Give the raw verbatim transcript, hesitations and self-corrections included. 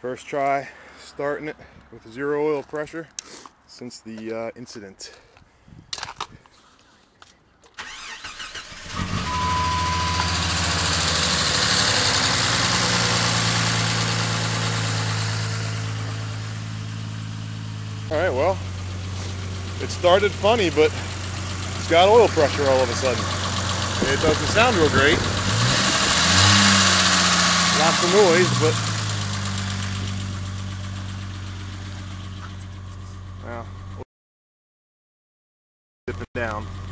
First try, starting it with zero oil pressure since the uh, incident. Alright, well, it started funny, but it's got oil pressure all of a sudden. It doesn't sound real great. Lots of noise, but well, dipping down.